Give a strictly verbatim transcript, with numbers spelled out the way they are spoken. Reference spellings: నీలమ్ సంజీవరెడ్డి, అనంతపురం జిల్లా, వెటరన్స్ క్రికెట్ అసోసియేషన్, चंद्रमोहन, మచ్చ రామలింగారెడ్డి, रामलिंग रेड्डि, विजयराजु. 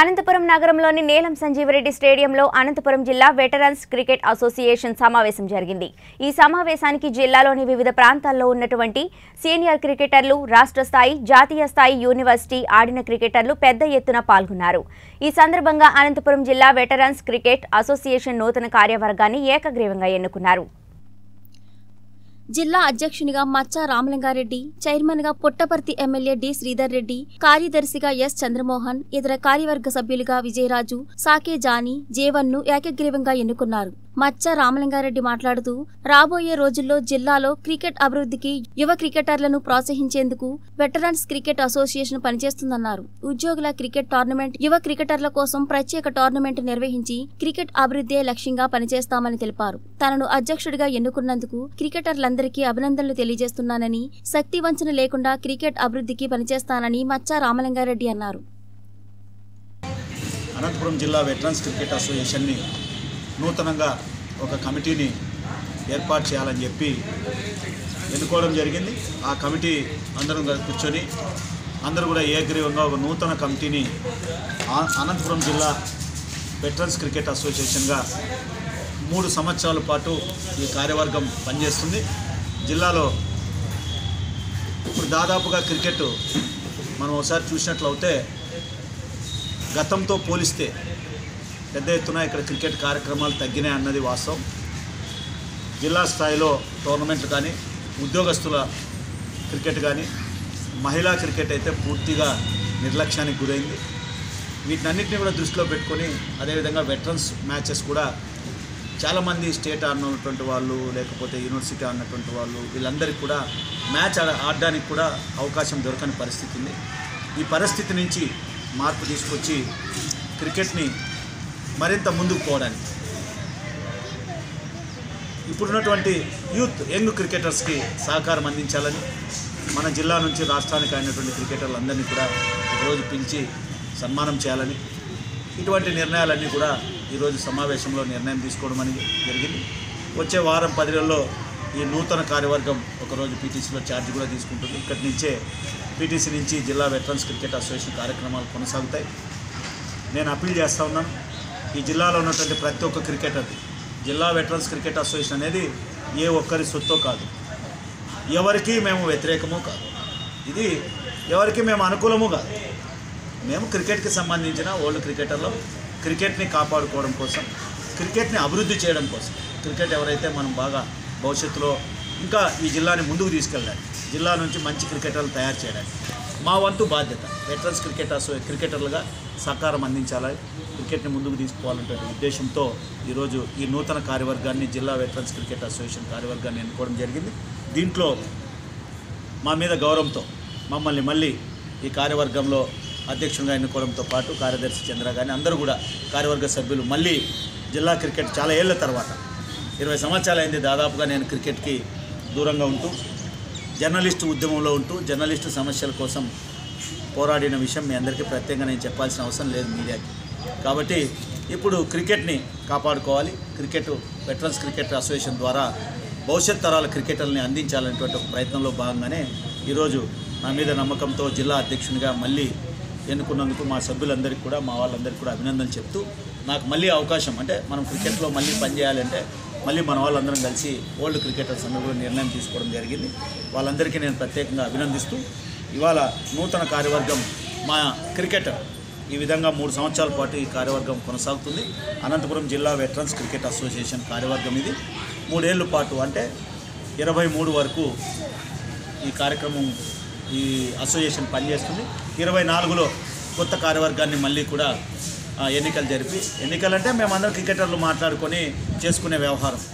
అనంతపురం నగరంలోని నీలమ్ సంజీవరెడ్డి స్టేడియంలో అనంతపురం జిల్లా వెటరన్స్ క్రికెట్ అసోసియేషన్ సమావేశం జరిగింది। ఈ సమావేశానికి జిల్లాలోని వివిధ ప్రాంతాల్లో ఉన్నటువంటి సీనియర్ క్రికెటర్లు, రాష్ట్ర స్థాయి, జాతీయ స్థాయి, యూనివర్సిటీ ఆడిన క్రికెటర్లు పెద్ద ఎత్తున పాల్గొన్నారు। ఈ సందర్భంగా అనంతపురం జిల్లా వెటరన్స్ క్రికెట్ అసోసియేషన్ నూతన కార్యవర్గాన్ని ఏకగ్రీవంగా ఎన్నుకున్నారు। जिल्ला अध्यक्षुनिगा मच्चा रामलिंग रेड्डि, चैर्मन गा पुट्टपर्ति एम्मेल्ये डी श्रीधर रेड्डी, कार्यदर्शिगा एस चंद्रमोहन, इतर कार्यवर्ग सभ्युलुगा विजयराजु, साके जानी, जेवन्नु एकग्रीवंगा एन्नुकुन्नारु। మచ్చ రామలింగారెడ్డి మాట్లాడుతూ రాబోయే రోజుల్లో జిల్లాలో క్రికెట్ అభివృద్ధికి యువ క్రికెటర్లను ప్రోత్సహించేందుకు వెటరన్స్ క్రికెట్ అసోసియేషన్ పనిచేస్తుందన్నారు। ఉద్యోగుల క్రికెట్ టోర్నమెంట్, యువ క్రికెటర్ల కోసం ప్రత్యేక టోర్నమెంట్ నిర్వహించి క్రికెట్ అభివృద్ధి లక్ష్యంగా పనిచేస్తామని తెలిపారు। తనను అధ్యక్షుడిగా ఎన్నుకున్నందుకు క్రికెటర్లందరికీ అభినందనలు తెలియజేస్తున్నానని, శక్తి వంచన లేకుండా క్రికెట్ అభివృద్ధికి పనిచేస్తానని మచ్చ రామలింగారెడ్డి అన్నారు। అనంతపురం జిల్లా వెటరన్స్ క్రికెట్ అసోసియేషన్ నూతనంగా ఒక కమిటీని ఏర్పాటు చేయాలని చెప్పి ఎన్నుకోవడం జరిగింది। ఆ కమిటీ అందరం కూర్చొని అందరూ కూడా ఏకగ్రీవంగా ఒక నూతన కమిటీని అనంతపురం జిల్లా వెటరన్స్ క్రికెట్ అసోసియేషన్గా మూడు సంవత్సరాల పాటు ఈ కార్యవర్గం పనిచేస్తుంది। జిల్లాలో ఇప్పుడు దాదాపుగా క్రికెట్ మనం ఒకసారి చూసినట్లయితే గతంతో పోలిస్తే పెద్ద ఎత్తున ఇక్కడ క్రికెట్ కార్యక్రమాలు తగ్గినాయి అన్నది వాస్తవం। జిల్లా స్థాయిలో టోర్నమెంట్లు కానీ, ఉద్యోగస్తుల క్రికెట్ కానీ, మహిళా క్రికెట్ అయితే పూర్తిగా నిర్లక్ష్యానికి గురైంది। వీటన్నిటిని కూడా దృష్టిలో పెట్టుకొని అదేవిధంగా వెటరన్స్ మ్యాచెస్ కూడా చాలామంది స్టేట్ ఆడినటువంటి వాళ్ళు, లేకపోతే యూనివర్సిటీ ఆడినటువంటి వాళ్ళు, వీళ్ళందరికీ కూడా మ్యాచ్ ఆడడానికి కూడా అవకాశం దొరకని పరిస్థితి ఉంది। ఈ పరిస్థితి నుంచి మార్పు తీసుకొచ్చి క్రికెట్ని మరింత ముందుకు పోవడానికి ఇప్పుడున్నటువంటి యూత్, యంగ్ క్రికెటర్స్కి సహకారం అందించాలని మన జిల్లా నుంచి రాష్ట్రానికి అయినటువంటి క్రికెటర్లందరినీ కూడా ఈరోజు పిలిచి సన్మానం చేయాలని ఇటువంటి నిర్ణయాలన్నీ కూడా ఈరోజు సమావేశంలో నిర్ణయం తీసుకోవడం అనేది జరిగింది। వచ్చే వారం పది రోజుల్లో ఈ నూతన కార్యవర్గం ఒకరోజు పీటీసీలో ఛార్జ్ కూడా తీసుకుంటుంది। ఇక్కడి నుంచే పీటీసీ నుంచి జిల్లా వెటరన్స్ క్రికెట్ అసోసియేషన్ కార్యక్రమాలు కొనసాగుతాయి। నేను అప్పీల్ చేస్తూ ఉన్నాను, ఈ జిల్లాలో ఉన్నటువంటి ప్రతి ఒక్క క్రికెటర్, జిల్లా వెటరన్స్ క్రికెట్ అసోసియేషన్ అనేది ఏ ఒక్కరి సొత్తో కాదు, ఎవరికి మేము వ్యతిరేకము కాదు, ఇది ఎవరికి మేము అనుకూలము కాదు। మేము క్రికెట్కి సంబంధించిన ఓల్డ్ క్రికెటర్లు క్రికెట్ని కాపాడుకోవడం కోసం, క్రికెట్ని అభివృద్ధి చేయడం కోసం, క్రికెట్ ఎవరైతే మనం బాగా భవిష్యత్తులో ఇంకా ఈ జిల్లాని ముందుకు తీసుకెళ్ళడానికి, జిల్లా నుంచి మంచి క్రికెటర్లు తయారు చేయడానికి మా వంతు బాధ్యత వెటరన్స్ క్రికెట్ అసో క్రికెటర్లుగా సహకారం అందించాలని, క్రికెట్ని ముందుకు తీసుకోవాలనే ఉద్దేశంతో ఈరోజు ఈ నూతన కార్యవర్గాన్ని జిల్లా వెటరన్స్ క్రికెట్ అసోసియేషన్ కార్యవర్గాన్ని ఎన్నుకోవడం జరిగింది। దీంట్లో మా మీద గౌరవంతో మమ్మల్ని మళ్ళీ ఈ కార్యవర్గంలో అధ్యక్షునిగా ఎన్నుకోవడంతో పాటు కార్యదర్శి చంద్ర కానీ అందరూ కూడా కార్యవర్గ సభ్యులు మళ్ళీ జిల్లా క్రికెట్ చాలా ఏళ్ల తర్వాత, ఇరవై సంవత్సరాలు అయింది దాదాపుగా నేను క్రికెట్కి దూరంగా ఉంటూ జర్నలిస్టు ఉద్యమంలో ఉంటూ జర్నలిస్టు సమస్యల కోసం పోరాడిన విషయం మీ అందరికీ ప్రత్యేకంగా నేను చెప్పాల్సిన అవసరం లేదు మీడియాకి। కాబట్టి ఇప్పుడు క్రికెట్ని కాపాడుకోవాలి, క్రికెట్ వెటరన్స్ క్రికెట్ అసోసియేషన్ ద్వారా భవిష్యత్ తరాల క్రికెటర్ని అందించాలనేటువంటి ఒక ప్రయత్నంలో భాగంగానే ఈరోజు నా మీద నమ్మకంతో జిల్లా అధ్యక్షునిగా మళ్ళీ ఎన్నుకున్నందుకు మా సభ్యులందరికీ కూడా, మా వాళ్ళందరికీ కూడా అభినందనలు చెప్తూ నాకు మళ్ళీ అవకాశం, అంటే మనం క్రికెట్లో మళ్ళీ పనిచేయాలంటే మళ్ళీ మన వాళ్ళందరం కలిసి ఓల్డ్ క్రికెటర్స్ అందరూ కూడా నిర్ణయం తీసుకోవడం జరిగింది। వాళ్ళందరికీ నేను ప్రత్యేకంగా అభినందిస్తూ ఇవాళ నూతన కార్యవర్గం మా క్రికెట్ ఈ విధంగా మూడు సంవత్సరాల పాటు ఈ కార్యవర్గం కొనసాగుతుంది। అనంతపురం జిల్లా వెటరన్స్ క్రికెట్ అసోసియేషన్ కార్యవర్గం ఇది మూడేళ్ల పాటు, అంటే ఇరవై మూడు వరకు ఈ కార్యక్రమం ఈ అసోసియేషన్ పనిచేస్తుంది। ఇరవై నాలుగులో కొత్త కార్యవర్గాన్ని మళ్ళీ కూడా ఎన్నికలు జరిపి, ఎన్నికలంటే మేమందరం క్రికెటర్లు మాట్లాడుకొని చేసుకునే వ్యవహారం।